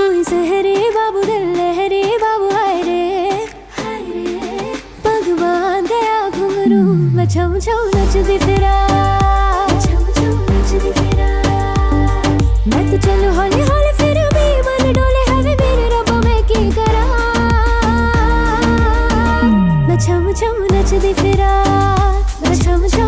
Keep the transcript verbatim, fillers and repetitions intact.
कोई सहरे बाबू दिल लहरे बाबू हाय रे हाय रे पग बांधया घुंघरू मचम छम नचदी फिरा मचम छम नचदी फिरा मैं तो चलूं हौले हौले फिर भी मन डोले हवे मेरे रब मैं की करा मचम छम नचदी फिरा मचम।